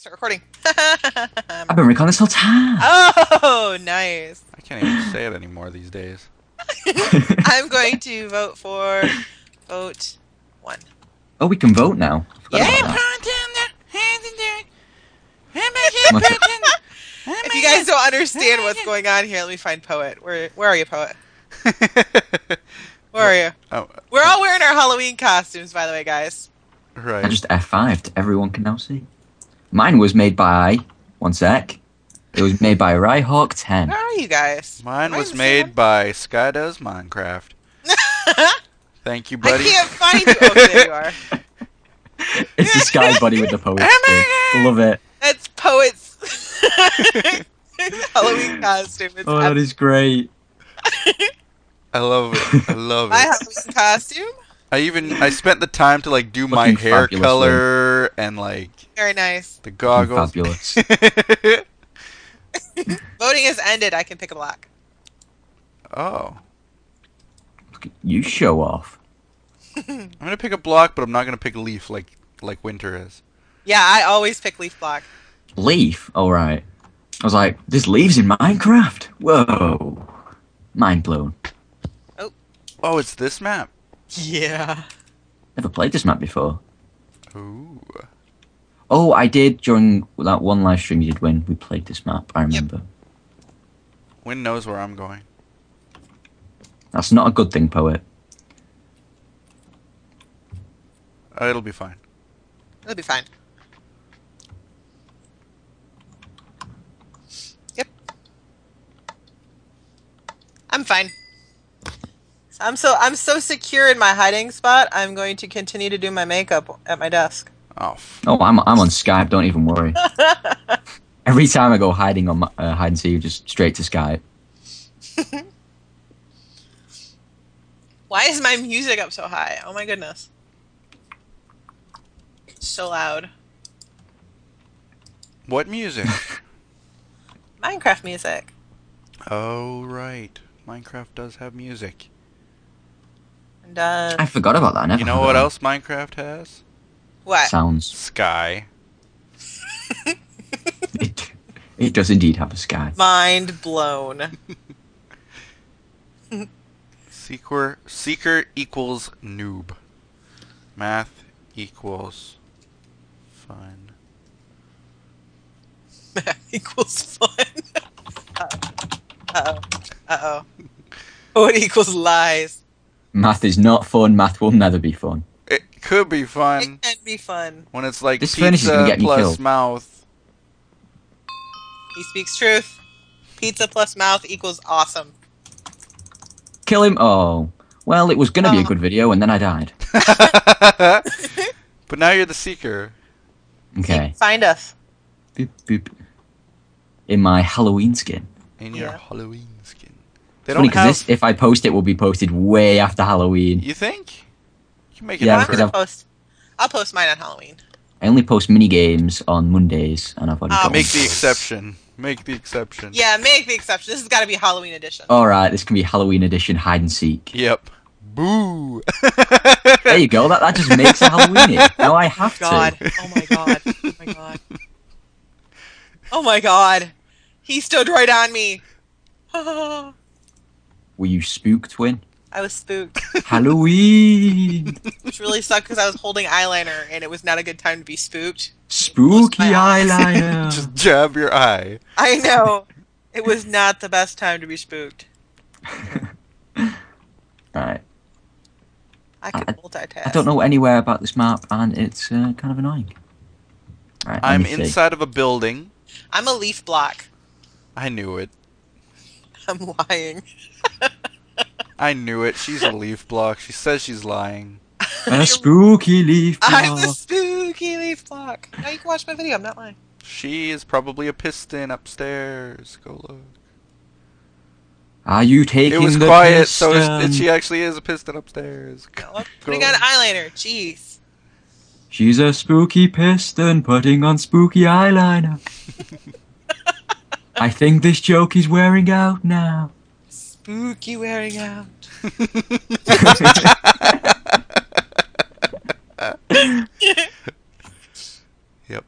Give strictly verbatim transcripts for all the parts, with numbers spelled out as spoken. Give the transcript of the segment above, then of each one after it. Start recording. I've been recording this whole time. Oh, nice. I can't even say it anymore these days. I'm going to vote for vote one. Oh, we can vote now. Yeah. If you guys don't understand what's going on here, let me find Poet. Where Where are you, Poet? Where are you? Oh. We're all wearing our Halloween costumes, by the way, guys. Right. I just F five'd. Everyone can now see. Mine was made by... One sec. It was made by Ryhawk ten. Where are you guys? Mine, Mine was, was made one? by SkyDoesMinecraft. Thank you, buddy. I can't find you. Oh, there you are. It's the Sky buddy with the poets. Love it. That's Poet's Halloween costume. It's oh, that is great. I love it. I love it. My Halloween costume? I even I spent the time to like do Looking my hair fabulous, color man. and like very nice the goggles. Fabulous. Voting has ended. I can pick a block. Oh, you show off. I'm gonna pick a block, but I'm not gonna pick leaf like like Winter is. Yeah, I always pick leaf block. Leaf. All right. I was like, there's leaves in Minecraft. Whoa, mind blown. Oh. Oh, it's this map. Yeah. Never played this map before. Ooh. Oh, I did during that one live stream you did when we played this map, I remember. Yep. Wyn knows where I'm going. That's not a good thing, Poet. Uh, it'll be fine. It'll be fine. Yep. I'm fine. I'm so I'm so secure in my hiding spot. I'm going to continue to do my makeup at my desk. Oh, oh, I'm I'm on Skype. Don't even worry. Every time I go hiding on my, uh, hide and seek, just straight to Skype. Why is my music up so high? Oh my goodness, it's so loud. What music? Minecraft music. Oh right, Minecraft does have music. Uh, I forgot about that. I never you know what else Minecraft has? What? Sounds. Sky. it, it does indeed have a sky. Mind blown. Seeker, seeker equals noob. Math equals fun. Math equals fun. Uh-oh. Uh-oh. Oh, it equals lies. Math is not fun. Math will never be fun. It could be fun. It can be fun. When it's like this pizza get me plus killed. mouth. He speaks truth. Pizza plus mouth equals awesome. Kill him. Oh. Well, it was going to oh. be a good video, and then I died. But now you're the seeker. Okay. You find us. Boop, boop. In my Halloween skin. In your yeah. Halloween skin. They it's funny because have... this, if I post it, will be posted way after Halloween. You think? You can make it yeah, I'll post. I'll post mine on Halloween. I only post mini games on Mondays, and I've already. Um, make the exception. Make the exception. Yeah, make the exception. This has got to be Halloween edition. All right, this can be Halloween edition hide and seek. Yep. Boo. There you go. That that just makes it Halloween. Now I have god. to. Oh my god. Oh my god. Oh my god. He stood right on me. Were you spooked, Wyn? I was spooked. Halloween! Which really sucked because I was holding eyeliner and it was not a good time to be spooked. Spooky eyeliner! Just jab your eye. I know. It was not the best time to be spooked. Alright. I could I, multitask. I don't know anywhere about this map and it's uh, kind of annoying. Right, I'm inside see. of a building. I'm a leaf block. I knew it. I'm lying. I knew it. She's a leaf block. She says she's lying. A spooky leaf block. I'm the spooky leaf block. Now you can watch my video. I'm not lying. She is probably a piston upstairs. Go look. Are you taking the It was the quiet, piston? so it's, she actually is a piston upstairs. Go putting on eyeliner. Jeez. She's a spooky piston putting on spooky eyeliner. I think this joke is wearing out now. Spooky wearing out. Yep.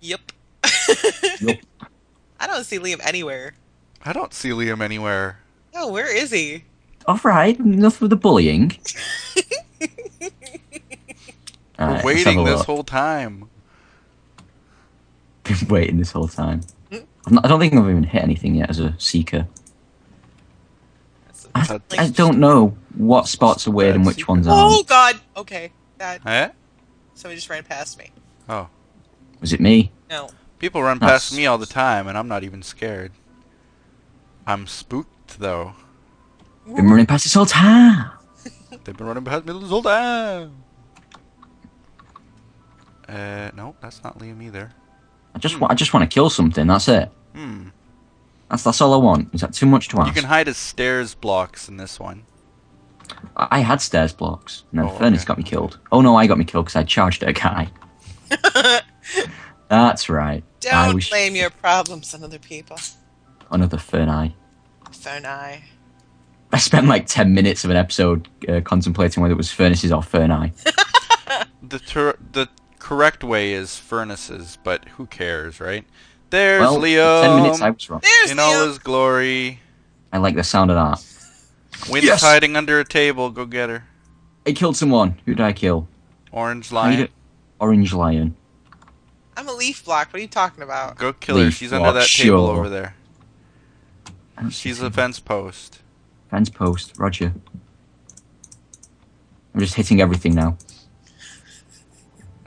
Yep. see Liam anywhere. I don't see Liam anywhere. Oh, where is he? Alright, enough with the bullying. We're right, waiting this whole time. Been waiting this whole time. I'm not, I don't think I've even hit anything yet as a seeker. That's a, that's I, I don't know what spots are weird and which secret. ones aren't. Oh god! Okay. That. Huh? Somebody just ran past me. Oh. Was it me? No. People run that's... past me all the time and I'm not even scared. I'm spooked though. They've been running past this whole time. They've been running past me this whole time. Uh, no, that's not Liam either. I just want—I just want to kill something. That's it. Hmm. That's that's all I want. Is that too much to ask? You can hide as stairs blocks in this one. I, I had stairs blocks, and then oh, Furnace okay. got me killed. Oh no, I got me killed because I charged at a guy. That's right. Don't wish... blame your problems on other people. Another Furnace. Furnace. I spent like ten minutes of an episode uh, contemplating whether it was furnaces or Furnace. the tur the. correct way is furnaces, but who cares, right? There's well, Liam. Ten minutes, I was wrong. There's in Liam. all his glory. I like the sound of that. Wyn's yes! hiding under a table. Go get her. I killed someone. Who did I kill? Orange lion. Orange lion. I'm a leaf block. What are you talking about? Go kill leaf her. She's block, under that sure. table over there. She's a fence post. Fence post. Roger. I'm just hitting everything now.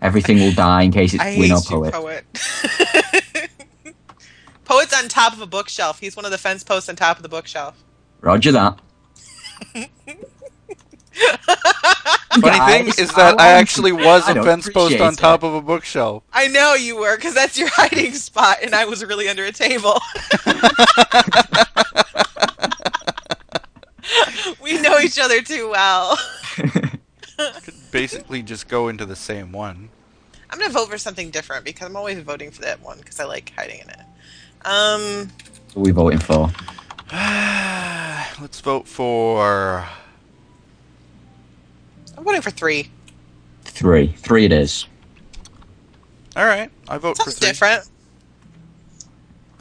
Everything will die in case it's Wyn or Poet. You, Poet. Poet's on top of a bookshelf. He's one of the fence posts on top of the bookshelf. Roger that. Funny Guys, thing is that I, I actually was I a fence post on top that. of a bookshelf. I know you were, because that's your hiding spot, and I was really under a table. We know each other too well. Could basically just go into the same one. I'm gonna vote for something different because I'm always voting for that one because I like hiding in it. Um, what are we voting for? Let's vote for. I'm voting for three. Three, three it is. All right, I vote Sounds for three. different.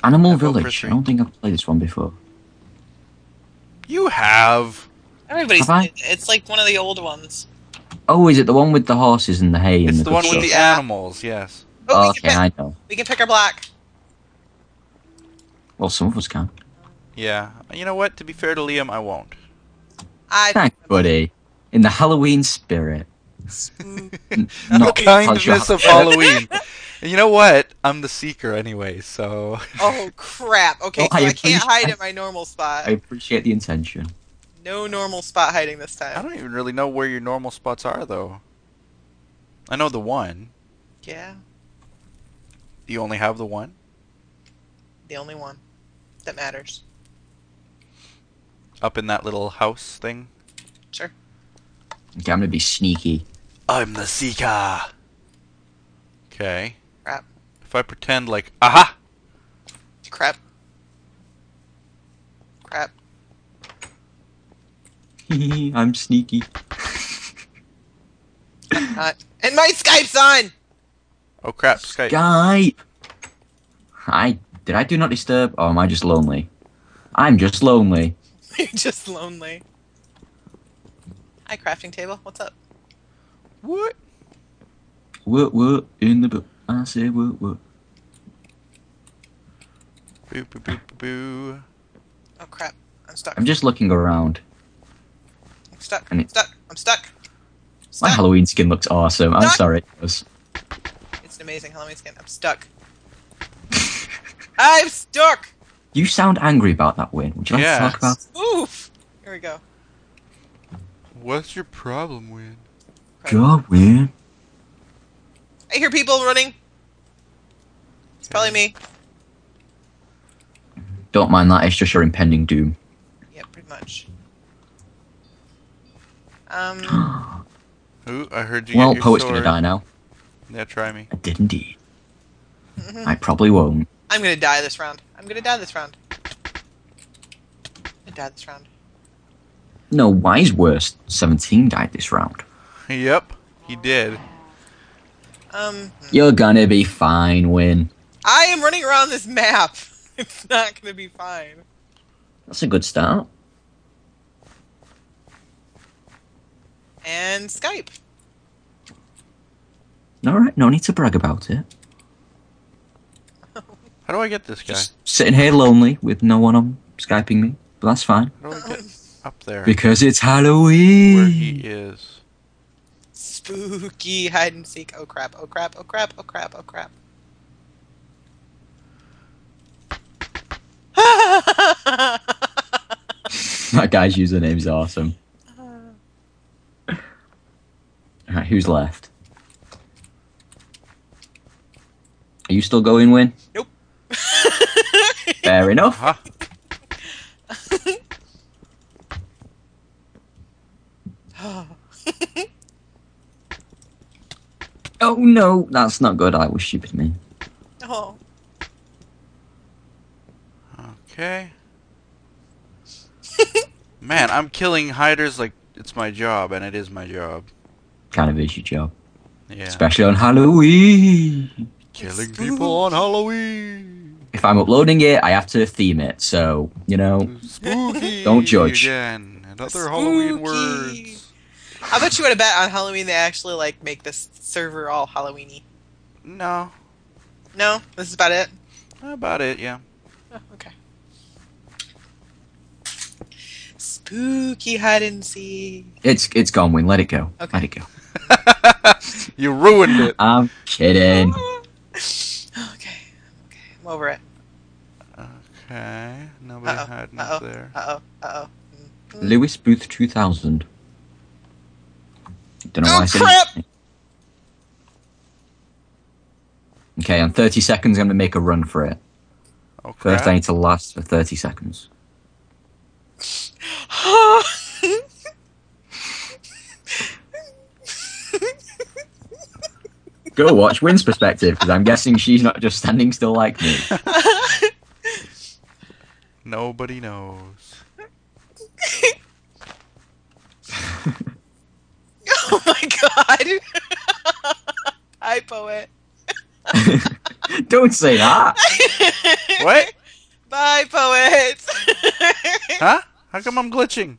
Animal I Village. I don't think I've played this one before. You have. Everybody's. Have it's like one of the old ones. Oh, is it the one with the horses and the hay and it's the It's the one stuff? with the animals, yes. Oh, okay, pick, I know. We can pick our block. Well, some of us can. Yeah. You know what? To be fair to Liam, I won't. I Thanks, buddy. In the Halloween spirit. Not the kindness of Halloween. And you know what? I'm the seeker anyway, so... Oh, crap. Okay, well, so I, I can't hide in my normal spot. I appreciate the intention. No normal spot hiding this time. I don't even really know where your normal spots are, though. I know the one. Yeah. You only have the one? The only one. That matters. Up in that little house thing? Sure. Okay, I'm gonna be sneaky. I'm the seeker! Okay. Crap. If I pretend like, aha! Crap. Crap. I'm sneaky. I'm not. And my Skype's on! Oh crap, Skype. Skype! Hi. Did I do not disturb? Or am I just lonely? I'm just lonely. You're just lonely. Hi, crafting table. What's up? What? What, what? In the book. I say what, what? Boo, boo, boo, boo, boo. Oh crap. I'm stuck. I'm just looking around. Stuck. I'm stuck. I'm stuck. stuck. My Halloween skin looks awesome. Stuck. I'm sorry. It was... It's an amazing Halloween skin. I'm stuck. I'm stuck. You sound angry about that, Wyn. Would you like yes. to talk about it? Oof. Here we go. What's your problem, Wyn? Go, Wyn. I hear people running. It's probably me. Don't mind that. It's just your impending doom. Yeah, pretty much. Um. Ooh, I heard you. Well, get your Poet's sword. gonna die now. Yeah, try me. I did indeed. Mm-hmm. I probably won't. I'm gonna die this round. I'm gonna die this round. I died this round. No, Wiseworst seventeen died this round. Yep, he did. Um. You're gonna be fine, Wyn. I am running around this map. It's not gonna be fine. That's a good start. And Skype. Alright, no need to brag about it. How do I get this guy? Just sitting here lonely with no one on Skyping me, but that's fine. How do I get up there? Because it's Halloween! Where he is. Spooky hide and seek. Oh crap, oh crap, oh crap, oh crap, oh crap. That guy's username's awesome. Alright, who's left? Are you still going, Wyn? Nope. Fair enough. Uh -huh. Oh no, that's not good. I was stupid, me. Oh. Okay. Man, I'm killing hiders like it's my job, and it is my job. Kind of is your job. Yeah. Especially on Halloween. Killing people on Halloween. If I'm uploading it, I have to theme it, so, you know, spooky don't judge. Again. Another spooky. Halloween words. I bet you would have bet on Halloween they actually, like, make this server all Halloween-y. No. No? This is about it? About it, yeah. Oh, okay. Spooky hide and seek. It's, it's gone, Wyn. Let it go. Okay. Let it go. You ruined it. I'm kidding. Okay, okay, I'm over it. Okay, nobody uh-oh, hiding uh-oh, up there. Uh-oh, uh-oh. Mm-hmm. Lewis Booth two thousand. Don't know oh, why I said crap! Okay, on thirty seconds, I'm going to make a run for it. Oh, first, I need to last for thirty seconds. Go watch Wyn's perspective, because I'm guessing she's not just standing still like me. Nobody knows. Oh my god! Hi, poet. Don't say that! What? Bye, poet! Huh? How come I'm glitching?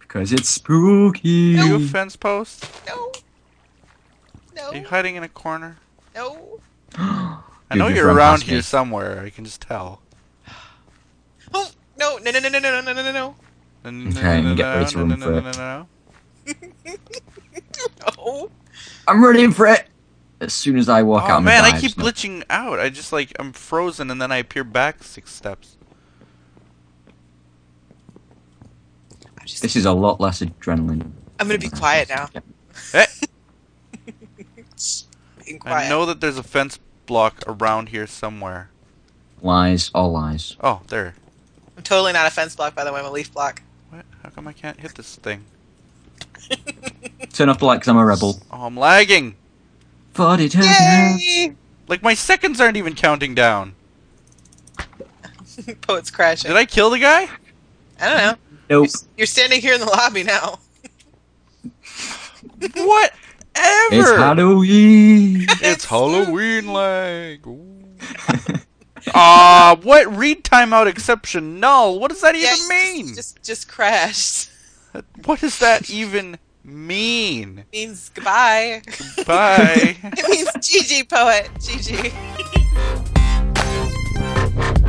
Because it's spooky! Are you a fence post? No! No. Are you hiding in a corner? No. I know you're around here somewhere. I can just tell. Oh no! No! No! No! No! No! No! No! No! Okay, you get ready to run for it. No. I'm running for it. As soon as I walk out. Oh man, I keep glitching out. I just like I'm frozen and then I appear back six steps. This is a lot less adrenaline. I'm gonna be quiet now. Hey. I know that there's a fence block around here somewhere. Lies, all lies. Oh, there. I'm totally not a fence block, by the way. I'm a leaf block. What? How come I can't hit this thing? Turn off the light, because I'm a rebel. Oh, I'm lagging. Yay! Like, my seconds aren't even counting down. Poet's crashing. Did I kill the guy? I don't know. Nope. You're, you're standing here in the lobby now. What? Ever. It's Halloween. It's Halloween lag. Ah, uh, what read timeout exception null? What does that yeah, even mean? Just, just, just crashed. What does that even mean? It means goodbye. Goodbye. It means G G, poet. G G.